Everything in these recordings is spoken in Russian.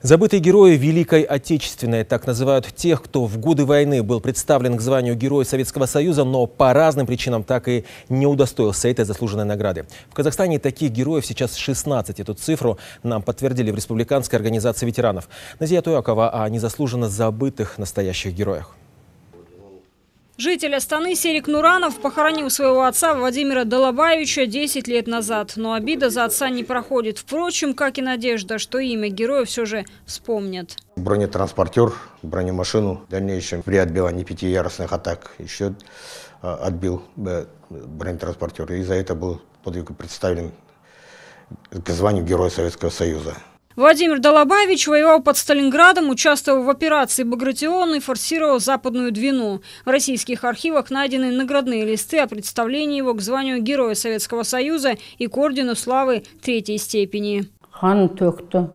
Забытые герои Великой Отечественной. Так называют тех, кто в годы войны был представлен к званию Героя Советского Союза, но по разным причинам так и не удостоился этой заслуженной награды. В Казахстане таких героев сейчас 16. Эту цифру нам подтвердили в Республиканской организации ветеранов. Назия Туякова о незаслуженно забытых настоящих героях. Житель Астаны Серик Нуранов похоронил своего отца Владимира Долобаевича 10 лет назад. Но обида за отца не проходит. Впрочем, как и надежда, что имя героя все же вспомнят. Бронетранспортер, бронемашину. В дальнейшем при отбивании 5 яростных атак еще отбил бронетранспортер. И за это был подвиг представлен к званию Героя Советского Союза. Владимир Долобаевич воевал под Сталинградом, участвовал в операции «Багратион» и форсировал Западную Двину. В российских архивах найдены наградные листы о представлении его к званию Героя Советского Союза и к ордену славы 3-й степени.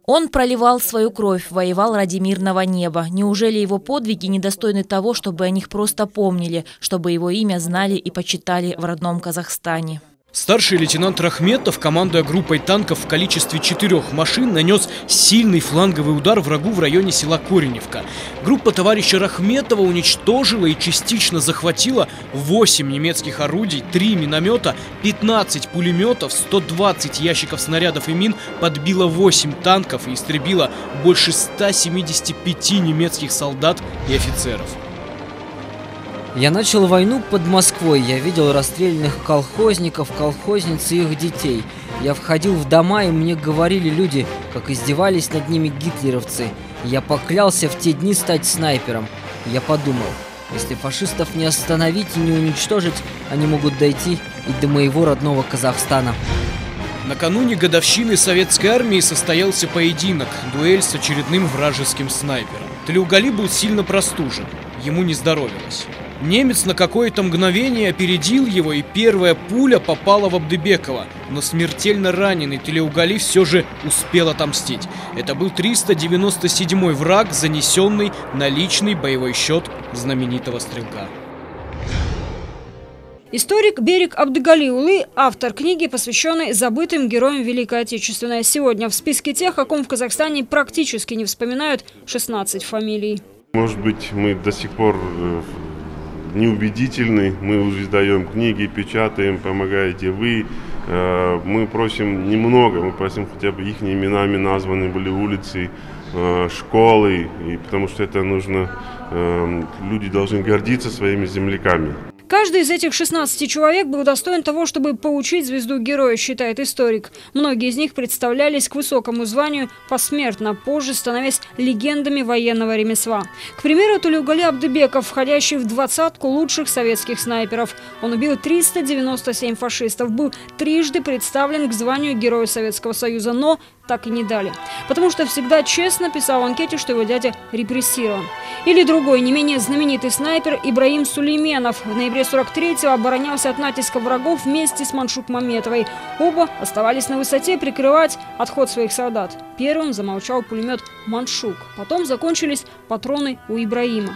Он проливал свою кровь, воевал ради мирного неба. Неужели его подвиги недостойны того, чтобы о них просто помнили, чтобы его имя знали и почитали в родном Казахстане? Старший лейтенант Рахметов, командуя группой танков в количестве 4 машин, нанес сильный фланговый удар врагу в районе села Кореневка. Группа товарища Рахметова уничтожила и частично захватила 8 немецких орудий, 3 миномета, 15 пулеметов, 120 ящиков снарядов и мин, подбила 8 танков и истребила больше 175 немецких солдат и офицеров. Я начал войну под Москвой. Я видел расстрелянных колхозников, колхозниц и их детей. Я входил в дома, и мне говорили люди, как издевались над ними гитлеровцы. Я поклялся в те дни стать снайпером. Я подумал, если фашистов не остановить и не уничтожить, они могут дойти и до моего родного Казахстана. Накануне годовщины советской армии состоялся поединок, дуэль с очередным вражеским снайпером. Тулеугали был сильно простужен, ему не здоровилось. Немец на какое-то мгновение опередил его, и первая пуля попала в Абдыбекова. Но смертельно раненый Тулеугали все же успел отомстить. Это был 397-й враг, занесенный на личный боевой счет знаменитого стрелка. Историк Берик Абдугалиулы, автор книги, посвященной забытым героям Великой Отечественной. Сегодня в списке тех, о ком в Казахстане практически не вспоминают, 16 фамилий. Может быть, мы до сих пор неубедительный, мы издаем книги, печатаем, помогаете вы. Мы просим немного, мы просим хотя бы их именами названы были улицы, школы, и потому что это нужно, люди должны гордиться своими земляками. Каждый из этих 16 человек был достоин того, чтобы получить звезду героя, считает историк. Многие из них представлялись к высокому званию посмертно, позже становясь легендами военного ремесла. К примеру, Тулеугали Абдыбеков, входящий в 20-ку лучших советских снайперов. Он убил 397 фашистов, был 3-жды представлен к званию Героя Советского Союза, но так и не дали. Потому что всегда честно писал в анкете, что его дядя репрессирован. Или другой, не менее знаменитый снайпер Ибраим Сулейменов. В ноябре 43-го оборонялся от натиска врагов вместе с Маншук Маметовой. Оба оставались на высоте прикрывать отход своих солдат. Первым замолчал пулемет «Маншук». Потом закончились патроны у Ибраима.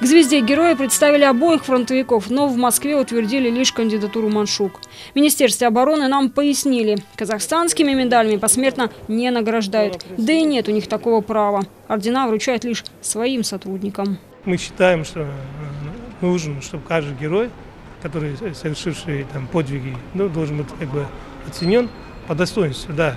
К звезде героя представили обоих фронтовиков, но в Москве утвердили лишь кандидатуру Маншук. В Министерстве обороны нам пояснили, казахстанскими медалями посмертно не награждают. Да и нет у них такого права. Ордена вручают лишь своим сотрудникам. Мы считаем, что нужно, чтобы каждый герой, который совершивший там подвиги, ну, должен быть как бы оценен по достоинству. Да,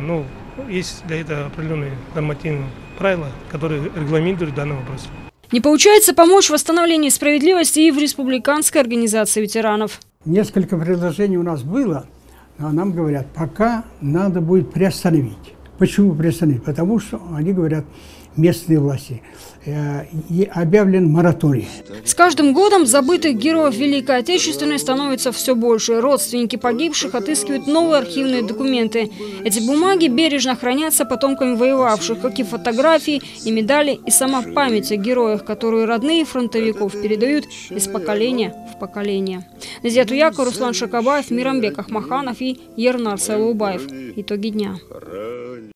ну, есть для этого определенные нормативные правила, которые регламентируют данный вопрос. Не получается помочь в восстановлении справедливости и в Республиканской организации ветеранов. Несколько предложений у нас было, но нам говорят, пока надо будет приостановить. Почему приостановить? Потому что, они говорят, местные власти. И объявлен мораторий. С каждым годом забытых героев Великой Отечественной становится все больше. Родственники погибших отыскивают новые архивные документы. Эти бумаги бережно хранятся потомками воевавших, как и фотографии, и медали, и сама память о героях, которую родные фронтовиков передают из поколения в поколение. Назия Туякова, Руслан Шакабаев, Миромбек Ахмаханов и Ернар Сайлаубаев. Итоги дня.